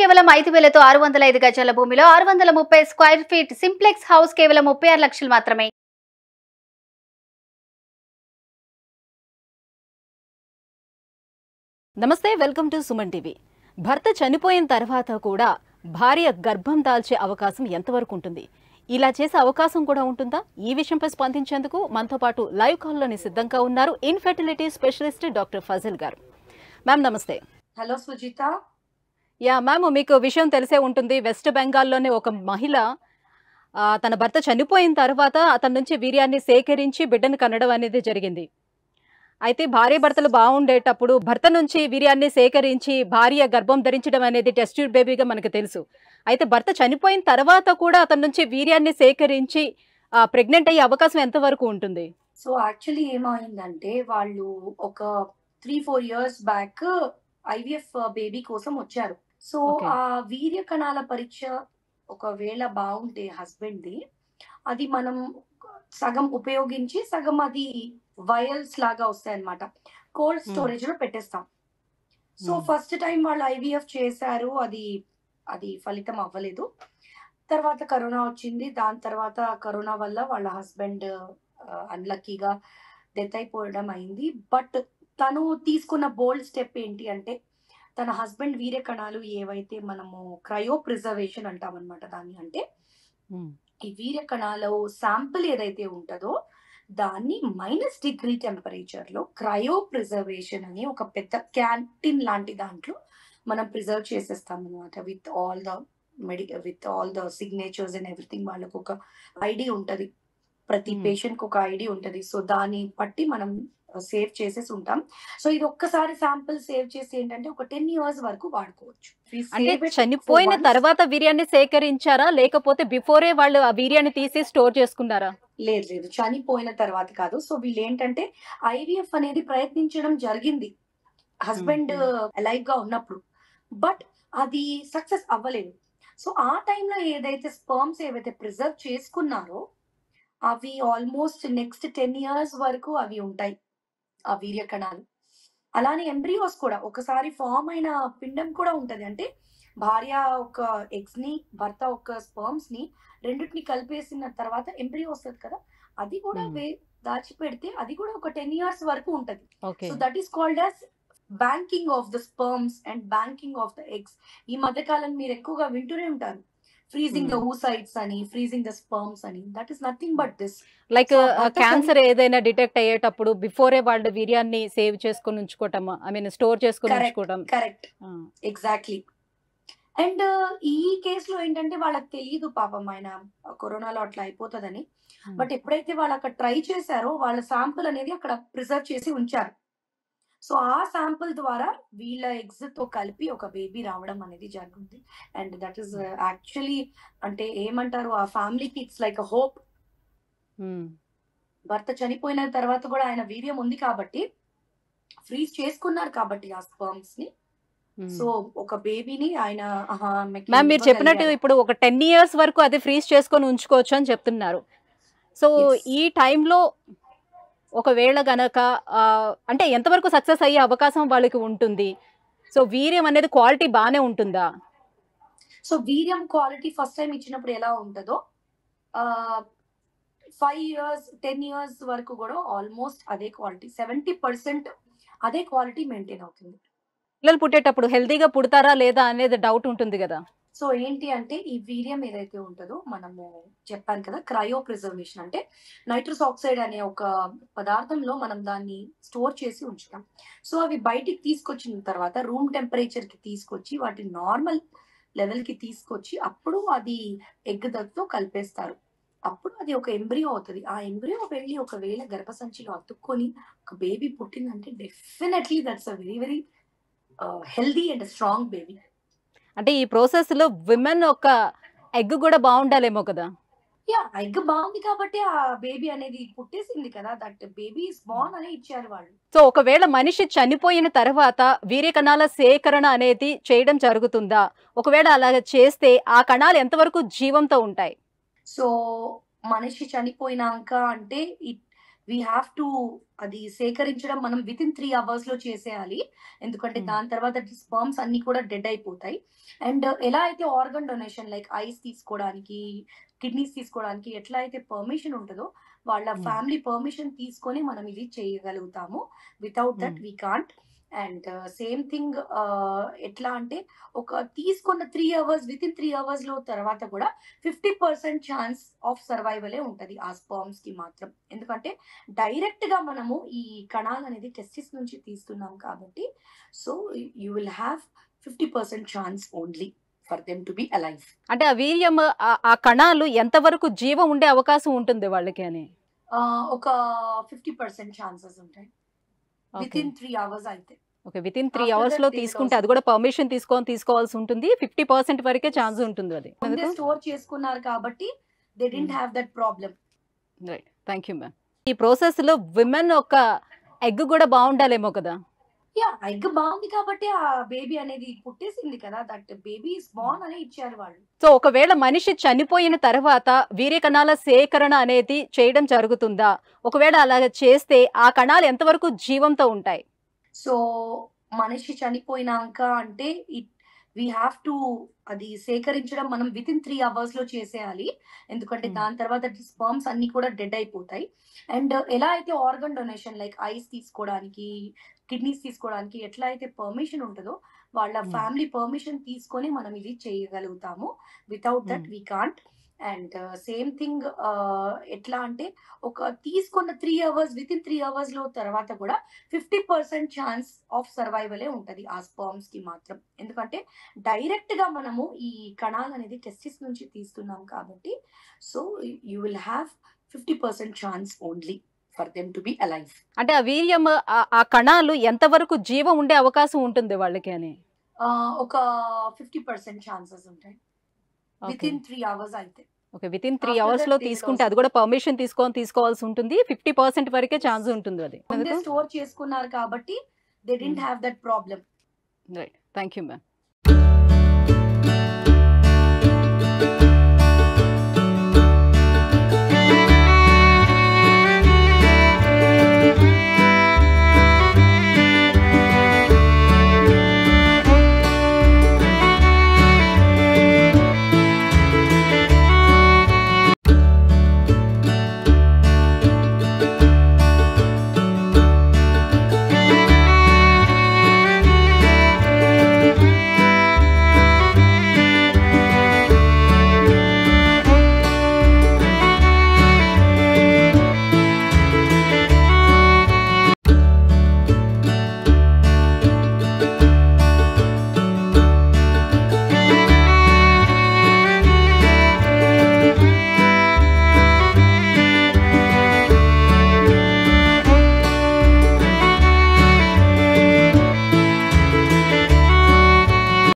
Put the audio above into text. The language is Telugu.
కేవలం 5,605 గజాల భూమిలో 630 స్క్వేర్ ఫీట్ సింప్లెక్స్ హౌస్ కేవలం 36 లక్షలు మాత్రమే. నమస్తే, వెల్కమ్ టు సుమన్ టీవీ. భర్త చనిపోయిన తర్వాత కూడా భార్య గర్భం దాల్చే అవకాశం ఎంతవరకు ఉంటుంది? ఇలా చేసే అవకాశం కూడా ఉంటుందా? ఈ విషయంపై స్పందించేందుకు మనతో పాటు లైవ్ కాల్లోని సిద్ధంగా ఉన్నారు ఇన్ఫెర్టిలిటీ స్పెషలిస్ట్ డాక్టర్ ఫజిల్ గారు. మ్యామ్ నమస్తే. హలో సుజిత. యా మ్యామ్, మీకు విషయం తెలిసే ఉంటుంది, వెస్ట్ బెంగాల్లోనే ఒక మహిళ తన భర్త చనిపోయిన తర్వాత అతని నుంచి వీర్యాన్ని సేకరించి బిడ్డను కనడం అనేది జరిగింది. అయితే భార్య భర్తలు బాగుండేటప్పుడు భర్త నుంచి వీర్యాన్ని సేకరించి భార్య గర్భం ధరించడం అనేది టెస్ట్ ట్యూబ్ బేబీగా మనకు తెలుసు. అయితే భర్త చనిపోయిన తర్వాత కూడా అతని నుంచి వీర్యాన్ని సేకరించి ప్రెగ్నెంట్ అయ్యే అవకాశం ఎంతవరకు ఉంటుంది? సో యాక్చువల్లీ ఏమైందంటే, వాళ్ళు ఒక 3-4 ఇయర్స్ బ్యాక్ ఐవీఎఫ్ బేబీ కోసం వచ్చారు. సో ఆ వీర్య కణాల పరీక్ష ఒకవేళ బాగుంటే హస్బెండ్ది, అది మనం సగం ఉపయోగించి సగం అది వయల్స్ లాగా వస్తాయి అన్నమాట, కోల్డ్ స్టోరేజ్ లో పెట్టేస్తాం. సో ఫస్ట్ టైం వాళ్ళు ఐవీఎఫ్ చేశారు, అది ఫలితం అవ్వలేదు. తర్వాత కరోనా వచ్చింది, దాని తర్వాత కరోనా వల్ల వాళ్ళ హస్బెండ్ అన్లక్కీగా డెత్ అయిపోవడం అయింది. బట్ తను తీసుకున్న బోల్డ్ స్టెప్ ఏంటి అంటే, తన హస్బెండ్ వీర్య కణాలు ఏవైతే మనము క్రయో ప్రిజర్వేషన్ అంటాం అనమాట, దాన్ని అంటే ఈ వీర్య కణాల శాంపుల్ ఏదైతే ఉంటుందో దాన్ని -డిగ్రీ టెంపరేచర్ లో క్రయో ప్రిజర్వేషన్ అని ఒక పెద్ద క్యాంటీన్ లాంటి దాంట్లో మనం ప్రిజర్వ్ చేసేస్తాం అనమాట, with all the signatures and everything. వాళ్ళకు ఒక ఐడి ఉంటుంది, ప్రతి పేషెంట్ కు ఒక ఐడి ఉంటుంది. సో దాన్ని బట్టి మనం సేవ్ చేసేసి ఉంటాం. సో ఇది ఒక్కసారి శాంపుల్ సేవ్ చేసి ఏంటంటే ఒక 10 ఇయర్స్ వరకు వాడుకోవచ్చు. అంటే చనిపోయిన తర్వాత వీర్యాన్ని సేకరించారా, లేకపోతే బిఫోరే వాళ్ళు ఆ వీర్యాన్ని తీసి స్టోర్ చేసుకున్నారా? లేదు, చనిపోయిన తర్వాత కాదు. సో వీళ్ళు ఏంటంటే ఐవీఎఫ్ అనేది ప్రయత్నించడం జరిగింది హస్బెండ్ అలైవ్ గా ఉన్నప్పుడు, బట్ అది సక్సెస్ అవ్వలేదు. సో ఆ టైంలో ఏదైతే స్పర్మ్స్ ఏవైతే ప్రిజర్వ్ చేసుకున్నారో అవి ఆల్మోస్ట్ నెక్స్ట్ 10 ఇయర్స్ వరకు అవి ఉంటాయి, ఆ వీర్య కణాలు. అలానే ఎంబ్రియోస్ కూడా, ఒకసారి ఫామ్ అయిన పిండం కూడా ఉంటది. అంటే భార్య ఒక ఎగ్స్ ని, భర్త ఒక స్పర్మ్స్ ని, రెండింటిని కలిపేసిన తర్వాత ఎంబ్రియో వస్తుంది కదా, అది కూడా దాచిపెడితే అది కూడా ఒక 10 ఇయర్స్ వరకు ఉంటది. So that is called as banking of the sperms and banking of the eggs. ఈ మధ్య కాలం మీరు ఎక్కువగా వింటూనే ఉంటారు, freezing the oocytes ani, freezing the sperms ani. That is nothing but this, like cancer edaina detect ayyetappudu before vaadu viryanni save cheskoni unchukotam, I mean store cheskoni unchukotam. Correct, exactly. And ee case lo entante vallaku teliyadu paapam, aina corona lo atla ayipotadani. But eppudaithe vaalla akka try chesaro, vaalla sample anedi akkada preserve chesi uncharu. So ఆ శాంపుల్ ద్వారా వీళ్ళ ఎగ్స్ తో కలిపి ఒక బేబీ రావడం అనేది జరిగింది. అండ్ దట్ ఈస్ యాక్చువల్లీ, అంటే ఏమంటారు, ఆ ఫ్యామిలీకి ఇట్స్ లైక్ అ హోప్. భర్త చనిపోయిన తర్వాత కూడా ఆయన వీర్యం ఉంది కాబట్టి, ఫ్రీజ్ చేసుకున్నారు కాబట్టి ఆ స్పర్మ్స్ ని, సో ఒక బేబీని ఆయన. మ్యామ్ మీరు చెప్పినట్టు ఇప్పుడు ఒక 10 ఇయర్స్ వరకు అది ఫ్రీజ్ చేసుకొని ఉంచుకోవచ్చు అని చెప్తున్నారు. సో ఈ టైంలో ఒకవేళ గనక అంటే ఎంతవరకు సక్సెస్ అయ్యే అవకాశం వాళ్ళకి ఉంటుంది? సో వీర్యం అనేది క్వాలిటీ బానే ఉంటుందా? సో వీర్యం క్వాలిటీ ఫస్ట్ టైం ఇచ్చినప్పుడు ఎలా ఉంటుందో 5 years 10 years వరకు కూడా ఆల్మోస్ట్ అదే క్వాలిటీ, 70% అదే క్వాలిటీ మెయింటైన్ అవుతుంది. పిల్లలు పుట్టేటప్పుడు హెల్దీగా పుడతారా లేదా అనేది డౌట్ ఉంటుంది కదా. సో ఏంటి అంటే ఈ వీర్యం ఏదైతే ఉంటుందో, మనము చెప్పాను కదా క్రయో ప్రిజర్వేషన్, అంటే నైట్రస్ ఆక్సైడ్ అనే ఒక పదార్థంలో మనం దాన్ని స్టోర్ చేసి ఉంచుతాం. సో అవి బయటికి తీసుకొచ్చిన తర్వాత రూమ్ టెంపరేచర్ కి తీసుకొచ్చి వాటి నార్మల్ లెవెల్ కి తీసుకొచ్చి అప్పుడు అది ఎగ్ దగ్తో కలిపేస్తారు. అప్పుడు అది ఒక ఎంబ్రియో అవుతుంది. ఆ ఎంబ్రియో వెళ్ళి ఒకవేళ గర్భసంచిలో అతుక్కొని ఒక బేబీ పుట్టిందంటే definitely that's a very very healthy and strong baby. అంటే ఈ ప్రాసెస్ లో విమెన్ ఒక ఎగ్ కూడా బాగుండాలేమో కదా. యా, ఎగ్ బాగుంది కాబట్టి ఆ బేబీ అనేది పుట్టేసింది కదా, దట్ బేబీ ఇస్ బోర్న్ అని ఇచ్చారు వాళ్ళు. సో ఒకవేళ మనిషి చనిపోయిన తర్వాత వీర్య కణాల సేకరణ అనేది చేయడం జరుగుతుందా? ఒకవేళ అలా చేస్తే ఆ కణాలు ఎంతవరకు జీవంతో ఉంటాయి? సో మనిషి చనిపోయినాక అంటే we have to అది సేకరించడం మనం విత్ ఇన్ 3 hours లో చేసేయాలి. ఎందుకంటే దాని తర్వాత స్పర్మ్స్ అన్ని కూడా డెడ్ అయిపోతాయి. అండ్ ఎలా అయితే ఆర్గన్ డొనేషన్ లైక్ ఐస్ తీసుకోవడానికి, కిడ్నీస్ తీసుకోవడానికి ఎట్లా అయితే పర్మిషన్ ఉంటుందో వాళ్ళ ఫ్యామిలీ పర్మిషన్ తీసుకొని మనం ఇది చేయగలుగుతాము. Without that we can't. And same thing ఎట్లా అంటే ఒక తీసుకున్న 3 hours విత్ ఇన్ 3 hours లో తర్వాత కూడా 50% ఛాన్స్ ఆఫ్ సర్వైవలే ఉంటుంది ఆ స్పర్మ్స్ కి మాత్రం. ఎందుకంటే డైరెక్ట్ గా మనము ఈ కణాలు అనేది టెస్టిస్ నుంచి తీస్తున్నాం కాబట్టి so you will have 50% chance only for them to be alive. అంటే ఆ వీర్యం ఆ కణాలు ఎంత వరకు జీవం ఉండే అవకాశం ఉంటుంది వాళ్ళకి అని ఒక 50% ఛాన్సెస్ ఉంటాయి within 3 hours అయితే. ఓకే, within 3 hours లో తీసుకుంటే అది కూడా పర్మిషన్ తీసుకోవాల్సి ఉంటుంది. 50% వరకే ఛాన్స్ ఉంటుంది అది. అంటే స్టోర్ చేసుకున్నారు కాబట్టి they didn't have that problem. Right. Thank you ma'am. ఈ ప్రాసెస్ లో women ఒక ఎగ్ కూడా బాగుండాలేమో కదా. యా, ఎగ్ బాగుంది కాబట్టి ఆ బేబీ అనేది పుట్టేసింది కదా, దట్ బేబీ ఇస్ బోర్న్ అని ఇచ్చారు వాళ్ళు. సో ఒకవేళ మనిషి చనిపోయిన తర్వాత వీర్య కణాల సేకరణ అనేది చేయడం జరుగుతుందా? ఒకవేళ అలాగ చేస్తే ఆ కణాలు ఎంతవరకు జీవంతో ఉంటాయి? సో మనిషి చనిపోయినాక అంటే we have to అది సేకరించడం మనం విత్ ఇన్ 3 hours లో చేసేయాలి. ఎందుకంటే దాని తర్వాత స్పర్మ్స్ అన్ని కూడా డెడ్ అయిపోతాయి. అండ్ ఎలా అయితే ఆర్గన్ డొనేషన్ లైక్ ఐస్ తీసుకోవడానికి, కిడ్నీస్ తీసుకోవడానికి ఎట్లా అయితే పర్మిషన్ ఉంటుందో వాళ్ళ ఫ్యామిలీ పర్మిషన్ తీసుకొని మనం ఇది చేయగలుగుతాము. Without that we can't. And same thing ఎట్లా అంటే ఒక తీసుకున్న 3 hours విత్ ఇన్ 3 hours లో తర్వాత కూడా 50% ఛాన్స్ ఆఫ్ సర్వైవలే ఉంటుంది ఆ స్పర్మ్స్ కి మాత్రం. ఎందుకంటే డైరెక్ట్ గా మనము ఈ కణాలు అనేది టెస్టిస్ నుంచి తీస్తున్నాం కాబట్టి so you will have 50% chance only for them to be alive. అంటే ఆ వీర్యం ఆ కణాలు ఎంత వరకు జీవం ఉండే అవకాశం ఉంటుంది వాళ్ళకి అని ఒక 50% ఛాన్సెస్ ఉంటాయి within 3 hours అయితే. ఓకే, within 3 hours లో తీసుకుంటే అది కూడా పర్మిషన్ తీసుకోవాల్సి ఉంటుంది. 50% వరకే ఛాన్స్ ఉంటుంది అది. అంటే స్టోర్ చేసుకున్నారు కాబట్టి they didn't have that problem. Right. Thank you ma'am.